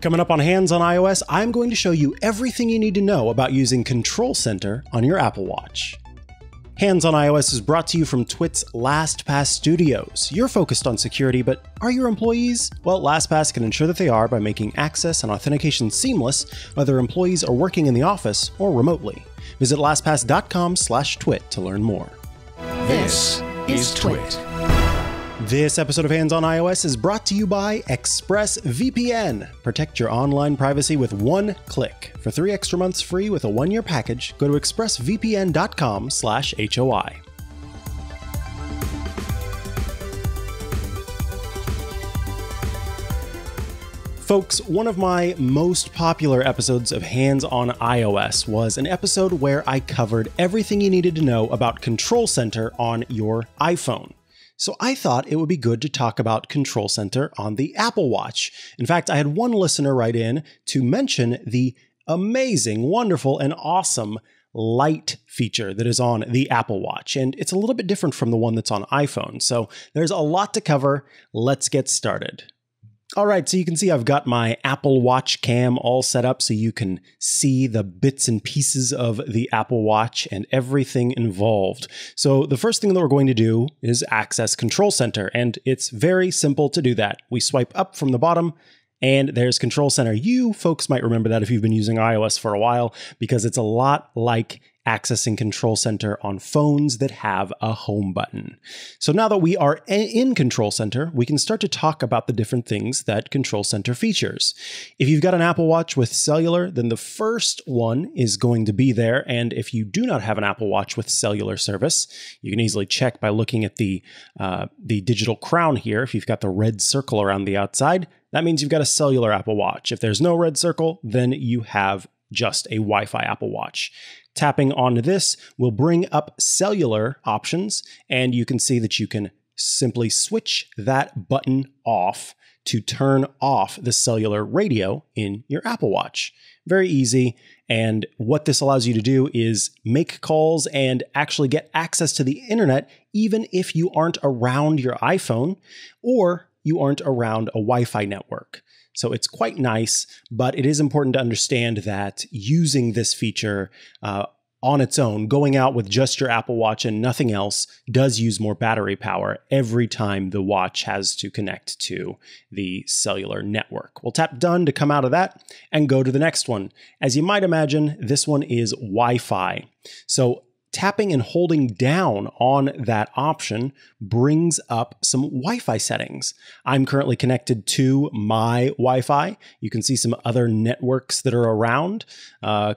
Coming up on Hands on iOS, I'm going to show you everything you need to know about using Control Center on your Apple Watch. Hands on iOS is brought to you from Twit's LastPass Studios. You're focused on security, but are your employees? Well, LastPass can ensure that they are by making access and authentication seamless, whether employees are working in the office or remotely. Visit LastPass.com/twit to learn more. This is Twit. This episode of Hands on iOS is brought to you by ExpressVPN. Protect your online privacy with one click. For 3 extra months free with a 1-year package, go to expressvpn.com/HOI. Folks, one of my most popular episodes of Hands on iOS was an episode where I covered everything you needed to know about Control Center on your iPhone. So I thought it would be good to talk about Control Center on the Apple Watch. In fact, I had one listener write in to mention the amazing, wonderful, and awesome light feature that is on the Apple Watch. And it's a little bit different from the one that's on iPhone. So there's a lot to cover. Let's get started. All right, so you can see I've got my Apple Watch cam all set up so you can see the bits and pieces of the Apple Watch and everything involved. So the first thing that we're going to do is access Control Center, and it's very simple to do that. We swipe up from the bottom, and there's Control Center. You folks might remember that if you've been using iOS for a while, because it's a lot like accessing Control Center on phones that have a home button. So now that we are in Control Center, we can start to talk about the different things that Control Center features. If you've got an Apple Watch with cellular, then the first one is going to be there. And if you do not have an Apple Watch with cellular service, you can easily check by looking at the digital crown here. If you've got the red circle around the outside, that means you've got a cellular Apple Watch. If there's no red circle, then you have just a Wi-Fi Apple Watch. Tapping on this will bring up cellular options, and you can see that you can simply switch that button off to turn off the cellular radio in your Apple Watch. Very easy. And what this allows you to do is make calls and actually get access to the internet, even if you aren't around your iPhone or you aren't around a Wi-Fi network. So it's quite nice, but it is important to understand that using this feature on its own, going out with just your Apple Watch and nothing else, does use more battery power every time the watch has to connect to the cellular network. We'll tap done to come out of that and go to the next one. As you might imagine, this one is Wi-Fi. So tapping and holding down on that option brings up some Wi-Fi settings. I'm currently connected to my Wi-Fi. You can see some other networks that are around.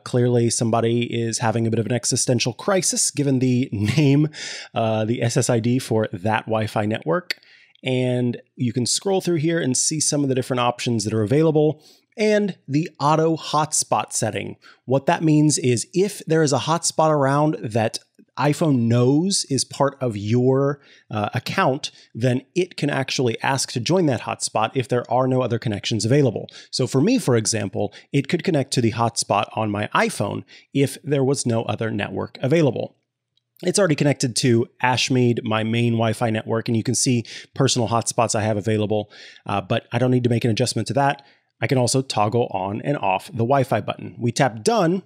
Clearly, somebody is having a bit of an existential crisis, given the name, the SSID for that Wi-Fi network. And you can scroll through here and see some of the different options that are available. And the auto hotspot setting. What that means is if there is a hotspot around that iPhone knows is part of your account, then it can actually ask to join that hotspot if there are no other connections available. So for me, for example, it could connect to the hotspot on my iPhone if there was no other network available. It's already connected to Ashmead, my main Wi-Fi network, and you can see personal hotspots I have available, but I don't need to make an adjustment to that. I can also toggle on and off the Wi-Fi button. We tap done,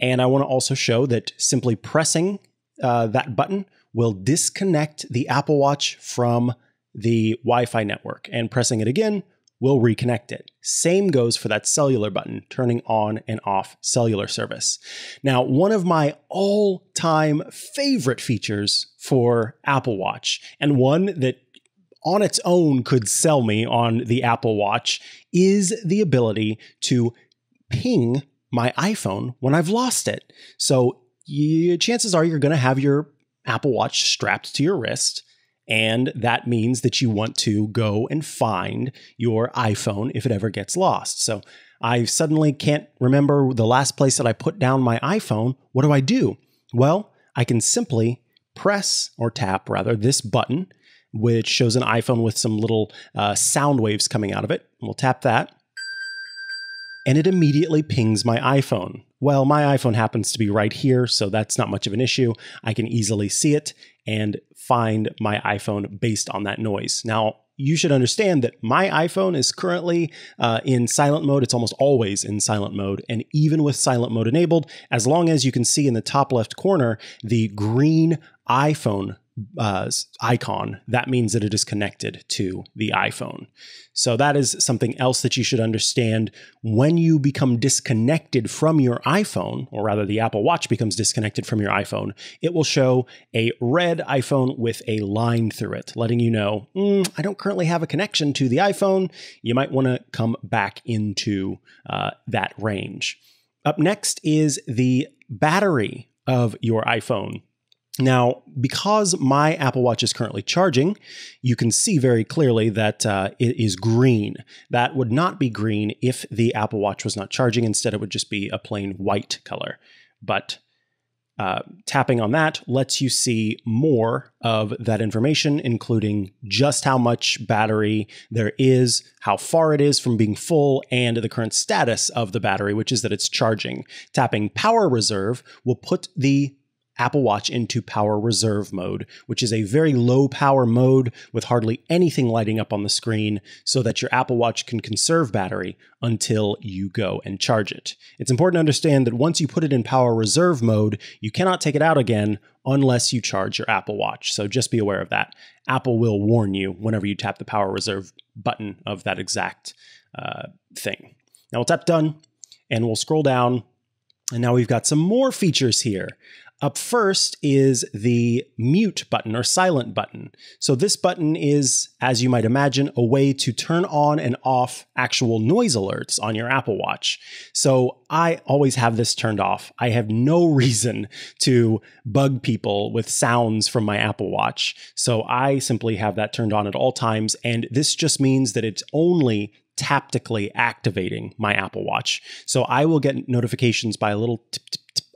and I want to also show that simply pressing that button will disconnect the Apple Watch from the Wi-Fi network, and pressing it again will reconnect it. Same goes for that cellular button, turning on and off cellular service. Now, one of my all-time favorite features for Apple Watch, and one that on its own could sell me on the Apple Watch, is the ability to ping my iPhone when I've lost it. So chances are you're going to have your Apple Watch strapped to your wrist, and that means that you want to go and find your iPhone if it ever gets lost. So I suddenly can't remember the last place that I put down my iPhone. What do? Well, I can simply press or tap rather this button, which shows an iPhone with some little sound waves coming out of it. We'll tap that, and it immediately pings my iPhone. Well, my iPhone happens to be right here, so that's not much of an issue. I can easily see it and find my iPhone based on that noise. Now, you should understand that my iPhone is currently in silent mode. It's almost always in silent mode. And even with silent mode enabled, as long as you can see in the top left corner, the green iPhone icon, that means that it is connected to the iPhone. So that is something else that you should understand. When you become disconnected from your iPhone, or rather the Apple Watch becomes disconnected from your iPhone, it will show a red iPhone with a line through it, letting you know, I don't currently have a connection to the iPhone. You might want to come back into that range. Up next is the battery of your iPhone. Now, because my Apple Watch is currently charging, you can see very clearly that it is green. That would not be green if the Apple Watch was not charging. Instead, it would just be a plain white color. But tapping on that lets you see more of that information, including just how much battery there is, how far it is from being full, and the current status of the battery, which is that it's charging. Tapping power reserve will put the Apple Watch into power reserve mode, which is a very low power mode with hardly anything lighting up on the screen so that your Apple Watch can conserve battery until you go and charge it. It's important to understand that once you put it in power reserve mode, you cannot take it out again unless you charge your Apple Watch. So just be aware of that. Apple will warn you whenever you tap the power reserve button of that exact thing. Now we'll tap done and we'll scroll down. And now we've got some more features here. Up first is the mute button or silent button. So this button is, as you might imagine, a way to turn on and off actual noise alerts on your Apple Watch. So I always have this turned off. I have no reason to bug people with sounds from my Apple Watch. So I simply have that turned on at all times. And this just means that it's only tactically activating my Apple Watch. So I will get notifications by a little tip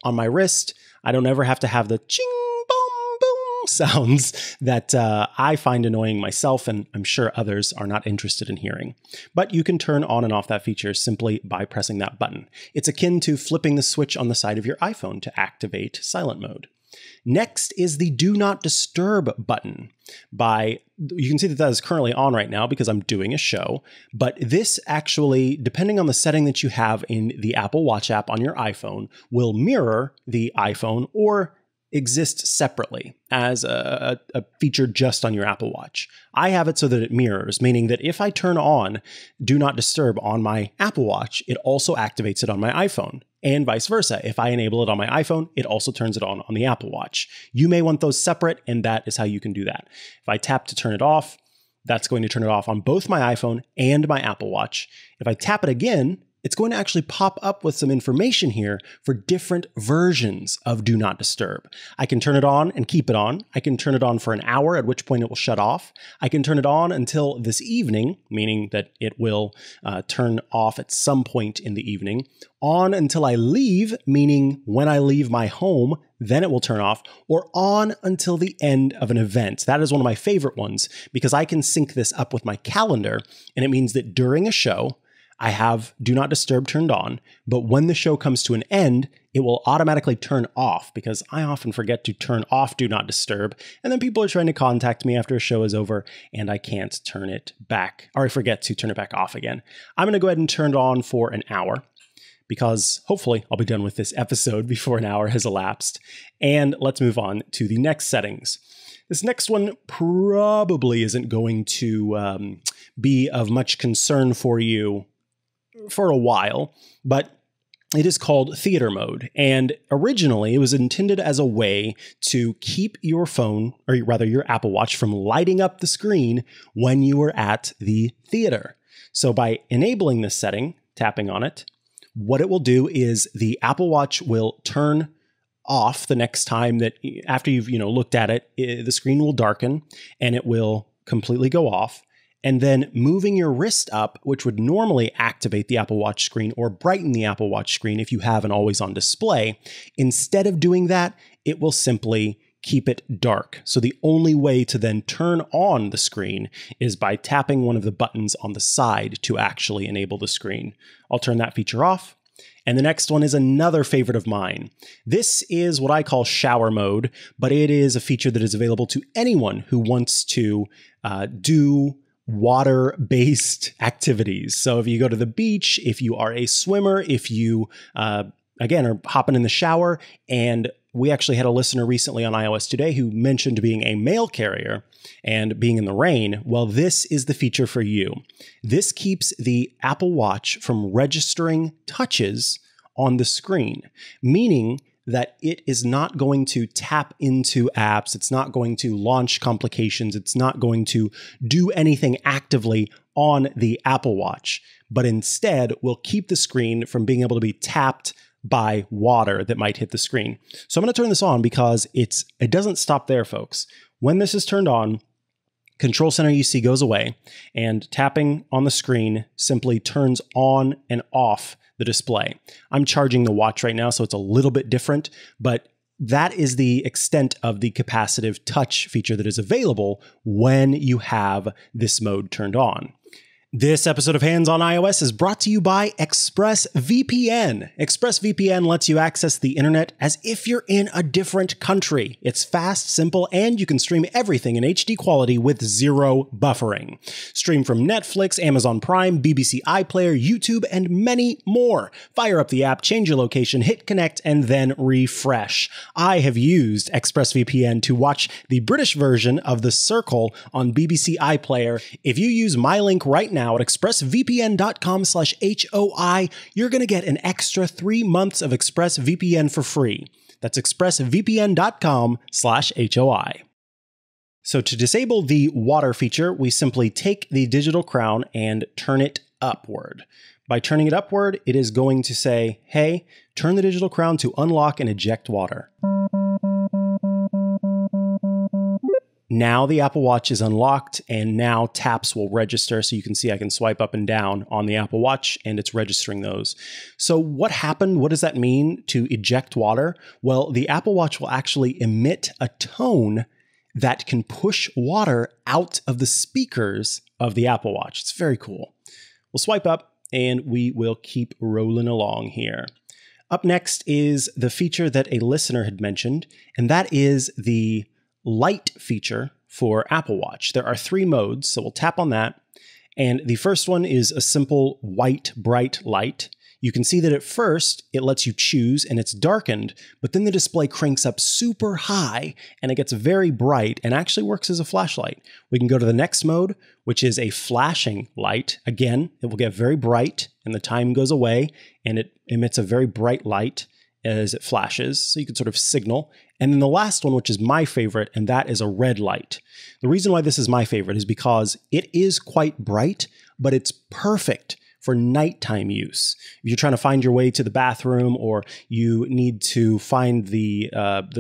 on my wrist. I don't ever have to have the ching, boom, boom sounds that I find annoying myself, and I'm sure others are not interested in hearing. But you can turn on and off that feature simply by pressing that button. It's akin to flipping the switch on the side of your iPhone to activate silent mode. Next is the Do Not Disturb button. You can see that is currently on right now because I'm doing a show, but this actually, depending on the setting that you have in the Apple Watch app on your iPhone, will mirror the iPhone or exist separately as a feature just on your Apple Watch. I have it so that it mirrors, meaning that if I turn on Do Not Disturb on my Apple Watch, it also activates it on my iPhone. And vice versa. If I enable it on my iPhone, it also turns it on the Apple Watch. You may want those separate, and that is how you can do that. If I tap to turn it off, that's going to turn it off on both my iPhone and my Apple Watch. If I tap it again, it's going to actually pop up with some information here for different versions of Do Not Disturb. I can turn it on and keep it on. I can turn it on for an hour, at which point it will shut off. I can turn it on until this evening, meaning that it will turn off at some point in the evening. On until I leave, meaning when I leave my home, then it will turn off, or on until the end of an event. That is one of my favorite ones because I can sync this up with my calendar, and it means that during a show, I have Do Not Disturb turned on, but when the show comes to an end, it will automatically turn off because I often forget to turn off Do Not Disturb, and then people are trying to contact me after a show is over, and I can't turn it back, or I forget to turn it back off again. I'm going to go ahead and turn it on for an hour, because hopefully I'll be done with this episode before an hour has elapsed. And let's move on to the next settings. This next one probably isn't going to be of much concern for you for a while, but it is called theater mode. And originally it was intended as a way to keep your phone, or rather your Apple Watch, from lighting up the screen when you were at the theater. So by enabling this setting, tapping on it, what it will do is the Apple Watch will turn off the next time that after you've looked at it, the screen will darken and it will completely go off. And then moving your wrist up, which would normally activate the Apple Watch screen or brighten the Apple Watch screen if you have an always on display, instead of doing that, it will simply keep it dark. So the only way to then turn on the screen is by tapping one of the buttons on the side to actually enable the screen. I'll turn that feature off. And the next one is another favorite of mine. This is what I call shower mode, but it is a feature that is available to anyone who wants to do water-based activities. So if you go to the beach, if you are a swimmer, if you, again, are hopping in the shower. And we actually had a listener recently on iOS Today who mentioned being a mail carrier and being in the rain. Well, this is the feature for you. This keeps the Apple Watch from registering touches on the screen, meaning that it is not going to tap into apps. It's not going to launch complications. It's not going to do anything actively on the Apple Watch, but instead will keep the screen from being able to be tapped by water that might hit the screen. So I'm going to turn this on because it doesn't stop there, folks. When this is turned on, Control Center UC goes away, and tapping on the screen simply turns on and off the display. I'm charging the watch right now, so it's a little bit different, but that is the extent of the capacitive touch feature that is available when you have this mode turned on. This episode of Hands On iOS is brought to you by ExpressVPN. ExpressVPN lets you access the internet as if you're in a different country. It's fast, simple, and you can stream everything in HD quality with zero buffering. Stream from Netflix, Amazon Prime, BBC iPlayer, YouTube, and many more. Fire up the app, change your location, hit connect, and then refresh. I have used ExpressVPN to watch the British version of The Circle on BBC iPlayer. If you use my link right now at expressvpn.com/HOI, you're going to get an extra 3 months of ExpressVPN for free. That's expressvpn.com/HOI. So to disable the water feature, we simply take the digital crown and turn it upward. By turning it upward, it is going to say, hey, turn the digital crown to unlock and eject water. Now the Apple Watch is unlocked, and now taps will register. So you can see I can swipe up and down on the Apple Watch, and it's registering those. So what happened? What does that mean to eject water? Well, the Apple Watch will actually emit a tone that can push water out of the speakers of the Apple Watch. It's very cool. We'll swipe up, and we will keep rolling along here. Up next is the feature that a listener had mentioned, and that is the light feature for Apple Watch. There are 3 modes, so we'll tap on that. And the first one is a simple white, bright light. You can see that at first it lets you choose and it's darkened, but then the display cranks up super high and it gets very bright and actually works as a flashlight. We can go to the next mode, which is a flashing light. Again, it will get very bright and the time goes away and it emits a very bright light as it flashes, so you can sort of signal. And then the last one, which is my favorite, and that is a red light. The reason why this is my favorite is because it is quite bright, but it's perfect for nighttime use. If you're trying to find your way to the bathroom, or you need to find the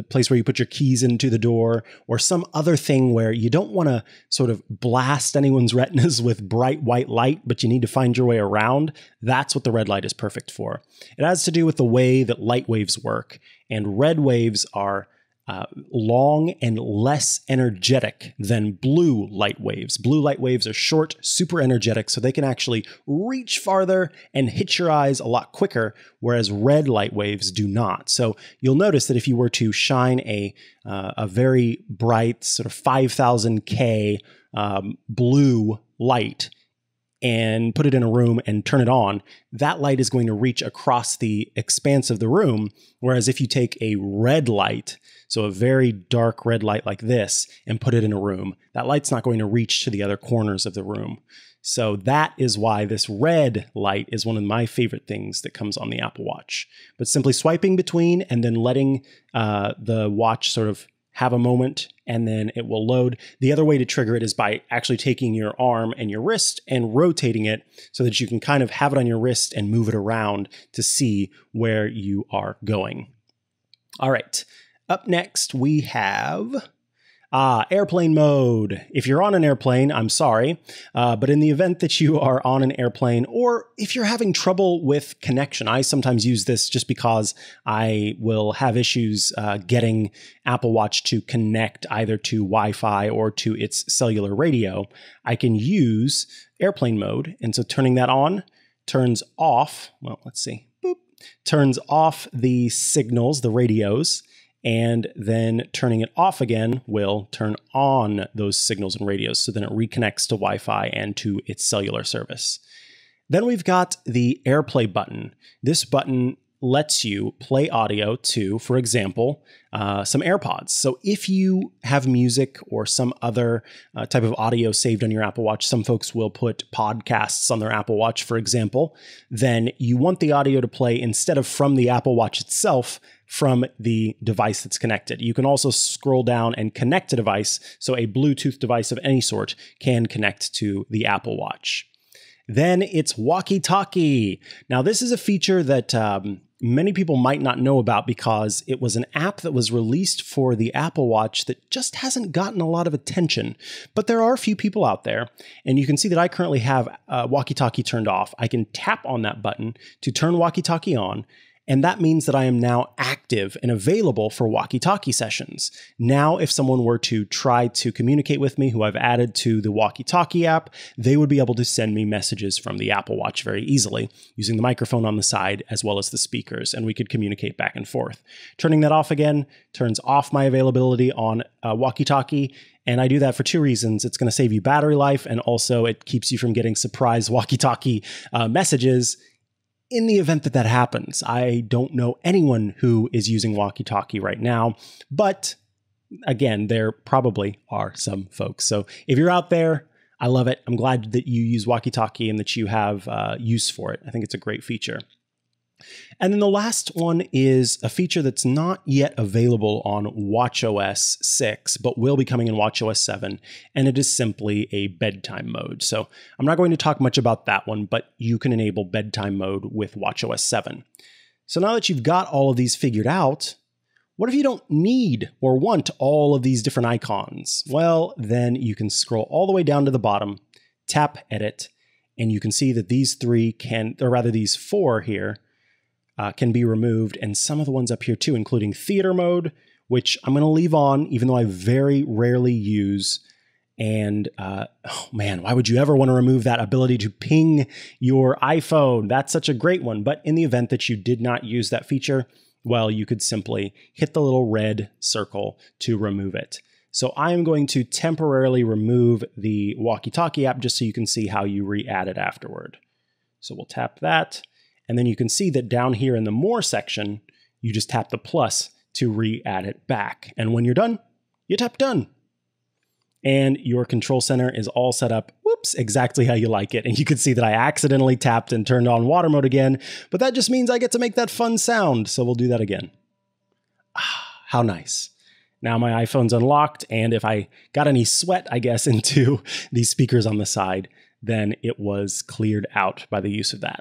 place where you put your keys into the door, or some other thing where you don't want to sort of blast anyone's retinas with bright white light, but you need to find your way around, that's what the red light is perfect for. It has to do with the way that light waves work, and red waves are long and less energetic than blue light waves. Blue light waves are short, super energetic, so they can actually reach farther and hit your eyes a lot quicker, whereas red light waves do not. So you'll notice that if you were to shine a very bright sort of 5,000K blue light and put it in a room and turn it on, that light is going to reach across the expanse of the room. Whereas if you take a red light, so a very dark red light like this, and put it in a room, that light's not going to reach to the other corners of the room. So that is why this red light is one of my favorite things that comes on the Apple Watch. But simply swiping between and then letting the watch sort of have a moment, and then it will load. The other way to trigger it is by actually taking your arm and your wrist and rotating it so that you can kind of have it on your wrist and move it around to see where you are going. All right, up next we have airplane mode. If you're on an airplane, I'm sorry, but in the event that you are on an airplane, or if you're having trouble with connection, I sometimes use this just because I will have issues getting Apple Watch to connect either to Wi-Fi or to its cellular radio. I can use airplane mode, and so turning that on turns off, well, let's see, boop, turns off the signals, the radios, and then turning it off again will turn on those signals and radios. So then it reconnects to Wi-Fi and to its cellular service. Then we've got the AirPlay button. This button lets you play audio to, for example, some AirPods. So if you have music or some other type of audio saved on your Apple Watch, some folks will put podcasts on their Apple Watch, for example, then you want the audio to play instead of from the Apple Watch itself, from the device that's connected. You can also scroll down and connect a device. So a Bluetooth device of any sort can connect to the Apple Watch. Then it's walkie-talkie. Now, this is a feature that many people might not know about because it was an app that was released for the Apple Watch that just hasn't gotten a lot of attention. But there are a few people out there, and you can see that I currently have walkie-talkie turned off. I can tap on that button to turn walkie-talkie on, and that means that I am now active and available for walkie-talkie sessions. Now, if someone were to try to communicate with me who I've added to the walkie-talkie app, they would be able to send me messages from the Apple Watch very easily using the microphone on the side as well as the speakers, and we could communicate back and forth. Turning that off again turns off my availability on walkie-talkie. And I do that for two reasons. It's going to save you battery life, and also it keeps you from getting surprise walkie-talkie messages in the event that that happens. I don't know anyone who is using walkie-talkie right now, but again, there probably are some folks. So if you're out there, I love it. I'm glad that you use walkie-talkie and that you have use for it. I think it's a great feature. And then the last one is a feature that's not yet available on watchOS 6, but will be coming in watchOS 7, and it is simply a bedtime mode. So I'm not going to talk much about that one, but you can enable bedtime mode with watchOS 7. So now that you've got all of these figured out, what if you don't need or want all of these different icons? Well, then you can scroll all the way down to the bottom, tap Edit, and you can see that these four here, can be removed, and some of the ones up here too, including theater mode, which I'm going to leave on even though I very rarely use. And oh man, why would you ever want to remove that ability to ping your iPhone? That's such a great one. But in the event that you did not use that feature, well, you could simply hit the little red circle to remove it. So I am going to temporarily remove the walkie-talkie app just so you can see how you re-add it afterward. So we'll tap that. And then you can see that down here in the More section, you just tap the plus to re-add it back. And when you're done, you tap Done. And your Control Center is all set up, whoops, exactly how you like it. And you can see that I accidentally tapped and turned on water mode again, but that just means I get to make that fun sound. So we'll do that again. Ah, how nice. Now my iPhone's unlocked, and if I got any sweat, I guess, into these speakers on the side, then it was cleared out by the use of that.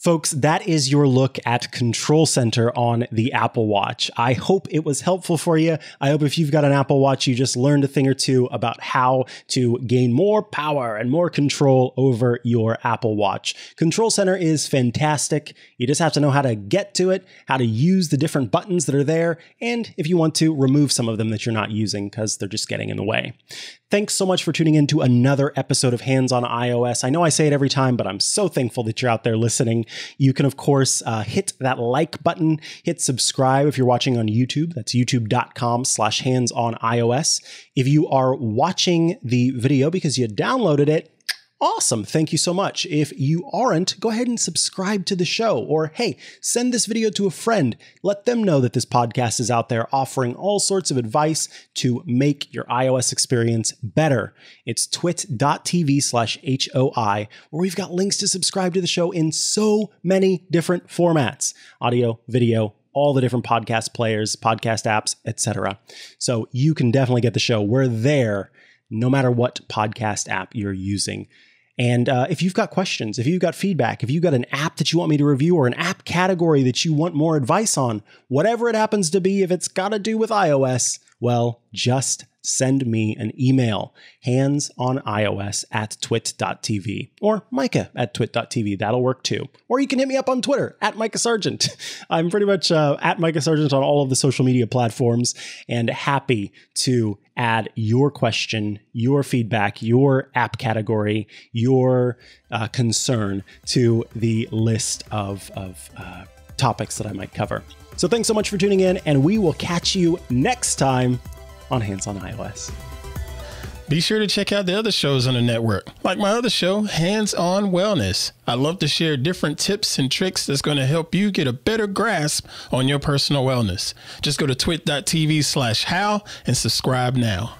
Folks, that is your look at Control Center on the Apple Watch. I hope it was helpful for you. I hope if you've got an Apple Watch, you just learned a thing or two about how to gain more power and more control over your Apple Watch. Control Center is fantastic. You just have to know how to get to it, how to use the different buttons that are there, and if you want to, remove some of them that you're not using because they're just getting in the way. Thanks so much for tuning in to another episode of Hands On iOS. I know I say it every time, but I'm so thankful that you're out there listening. You can, of course, hit that like button, hit subscribe if you're watching on YouTube. That's youtube.com/handsonios. If you are watching the video because you downloaded it, awesome. Thank you so much. If you aren't, go ahead and subscribe to the show, or hey, send this video to a friend. Let them know that this podcast is out there offering all sorts of advice to make your iOS experience better. It's twit.tv/HOI, where we've got links to subscribe to the show in so many different formats, audio, video, all the different podcast players, podcast apps, etc. So you can definitely get the show. We're there no matter what podcast app you're using. And if you've got questions, if you've got feedback, if you've got an app that you want me to review or an app category that you want more advice on, whatever it happens to be, if it's got to do with iOS, well, just send me an email, handsonios@twit.tv, or mikah@twit.tv. That'll work too. Or you can hit me up on Twitter @MikahSargent. I'm pretty much @MikahSargent on all of the social media platforms, and happy to add your question, your feedback, your app category, your concern to the list of topics that I might cover. So thanks so much for tuning in, and we will catch you next time on Hands On iOS. Be sure to check out the other shows on the network, like my other show, Hands On Wellness. I love to share different tips and tricks that's going to help you get a better grasp on your personal wellness. Just go to twit.tv/how and subscribe now.